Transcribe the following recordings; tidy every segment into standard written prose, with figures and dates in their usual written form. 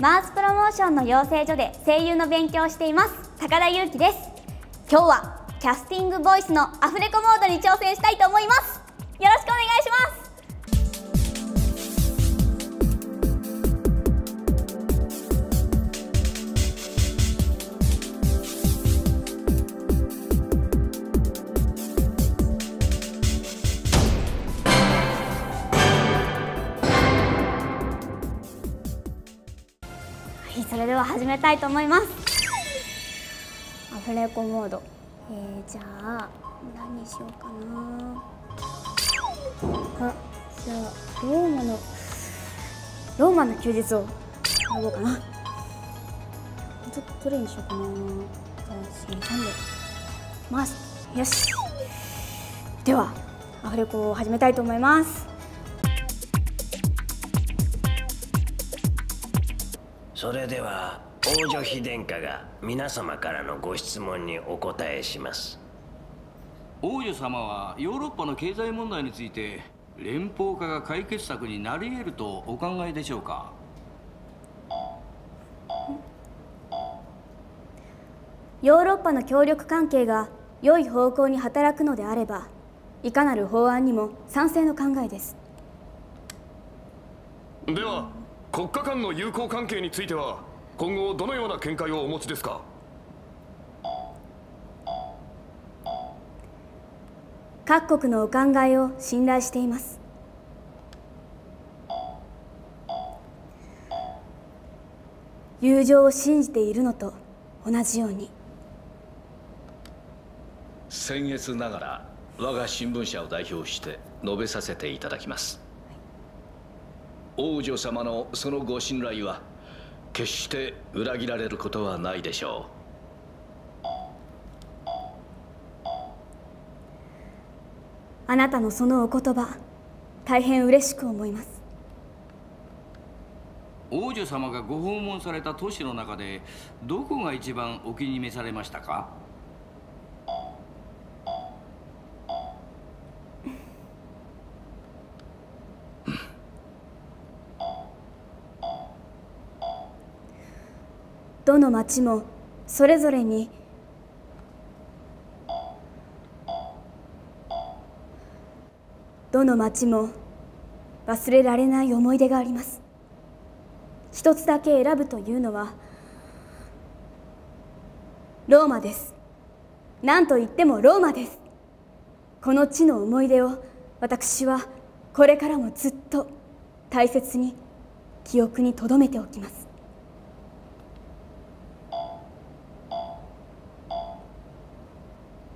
マースプロモーションの養成所で声優の勉強をしています高田優希です。今日はキャスティングボイスのアフレコモードに挑戦したいと思います。よろしくお願いします。それでは始めたいと思います。アフレコモード、じゃあ何しようかな。あ、じゃあローマの休日を選ぼうかな。ちょっとどれにしようかな。じゃあ3で回す。よし、ではアフレコを始めたいと思います。それでは王女妃殿下が皆様からのご質問にお答えします。王女様はヨーロッパの経済問題について連邦化が解決策になり得るとお考えでしょうか。ヨーロッパの協力関係が良い方向に働くのであれば、いかなる法案にも賛成の考えです。では国家間の友好関係については今後どのような見解をお持ちですか。各国のお考えを信頼しています。友情を信じているのと同じように。僭越ながら我が新聞社を代表して述べさせていただきます。王女様のそのご信頼は決して裏切られることはないでしょう。あなたのそのお言葉、大変嬉しく思います。王女様がご訪問された都市の中でどこが一番お気に召されましたか。どの町もそれぞれに忘れられない思い出があります。一つだけ選ぶというのはローマです。なんといってもローマです。この地の思い出を私はこれからもずっと大切に記憶に留めておきます。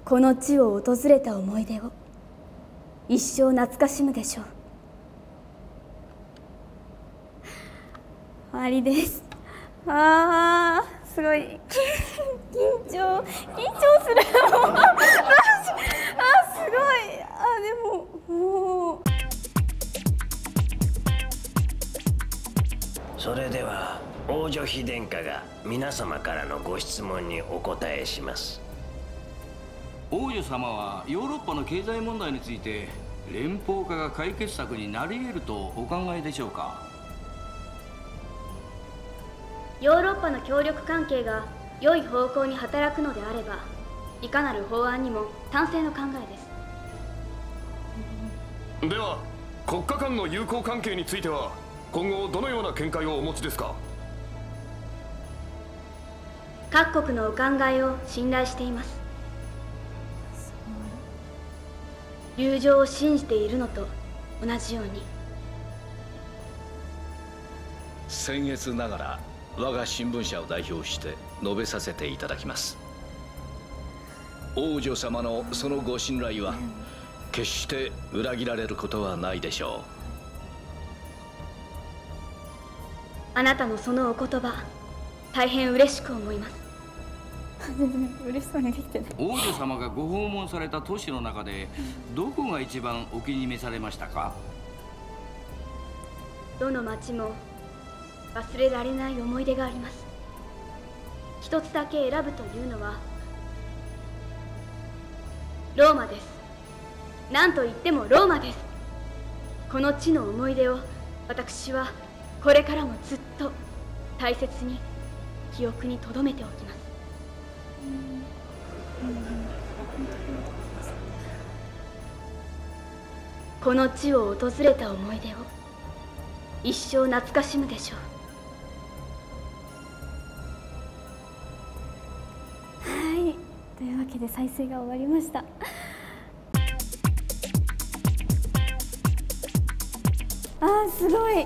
この地を訪れた思い出を一生懐かしむでしょう。終わりです。あー、すごい緊張するあ、すごい。あ、でももう。それでは王女妃殿下が皆様からのご質問にお答えします。王女様はヨーロッパの経済問題について連邦化が解決策になり得るとお考えでしょうか。ヨーロッパの協力関係が良い方向に働くのであれば、いかなる法案にも賛成の考えです、では国家間の友好関係については今後どのような見解をお持ちですか。各国のお考えを信頼しています。友情を信じているのと同じように。僭越ながら我が新聞社を代表して述べさせていただきます。王女様のそのご信頼は決して裏切られることはないでしょう。あなたのそのお言葉、大変嬉しく思います。嬉しそうにできてない。王女様がご訪問された都市の中でどこが一番お気に召されましたか。どの町も忘れられない思い出があります。一つだけ選ぶというのはローマです。なんといってもローマです。この地の思い出を私はこれからもずっと大切に記憶に留めておきます。この地を訪れた思い出を一生懐かしむでしょう。はい、というわけで再生が終わりました。あー、すごい。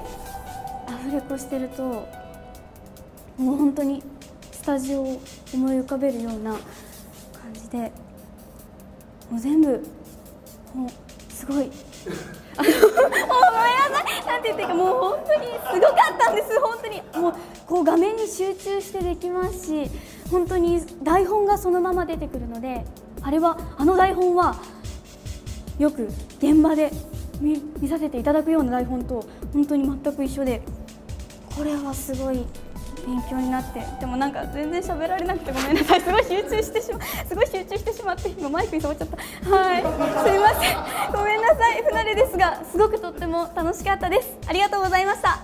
アフレコしてるともう本当にスタジオを思い浮かべるような感じで、もう全部もうすごい。もうごめんなさい、なんて言ってか、もう本当にすごかったんです。本当にもうこう画面に集中してできますし、本当に台本がそのまま出てくるので、あれはあの台本はよく現場で見させていただくような台本と本当に全く一緒で、これはすごい勉強になって、でもなんか全然喋られなくてごめんなさい、すごい集中してしまって、今マイクに触っちゃった。はい、すいません、ごめんなさい、不慣れですが、すごくとっても楽しかったです。ありがとうございました。